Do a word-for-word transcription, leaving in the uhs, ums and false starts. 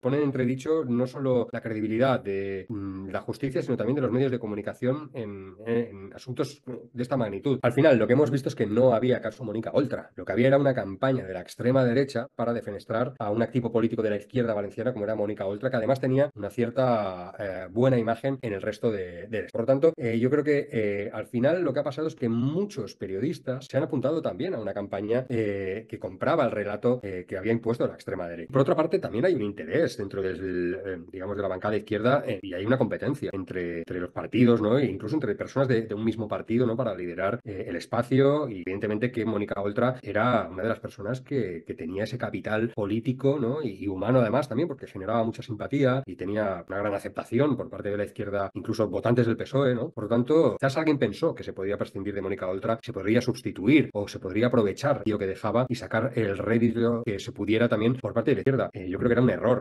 Ponen en entredicho no solo la credibilidad de mm, la justicia, sino también de los medios de comunicación en, en asuntos de esta magnitud. Al final, lo que hemos visto es que no había caso Mónica Oltra. Lo que había era una campaña de la extrema derecha para defenestrar a un activo político de la izquierda valenciana como era Mónica Oltra, que además tenía una cierta eh, buena imagen en el resto de... de por lo tanto, eh, yo creo que eh, al final lo que ha pasado es que muchos periodistas se han apuntado también a una campaña eh, que compraba el relato eh, que había impuesto la extrema derecha. Por otra parte, también hay un interés dentro del, digamos, de la bancada izquierda, eh, y hay una competencia entre, entre los partidos, ¿no? E incluso entre personas de, de un mismo partido, ¿no? Para liderar eh, el espacio, y evidentemente que Mónica Oltra era una de las personas que, que tenía ese capital político, ¿no? y, y humano además también, porque generaba mucha simpatía y tenía una gran aceptación por parte de la izquierda, incluso votantes del P S O E, ¿no? Por lo tanto, quizás alguien pensó que se podía prescindir de Mónica Oltra, se podría sustituir o se podría aprovechar lo que dejaba y sacar el rédito que se pudiera también por parte de la izquierda. Eh, yo creo que era un error.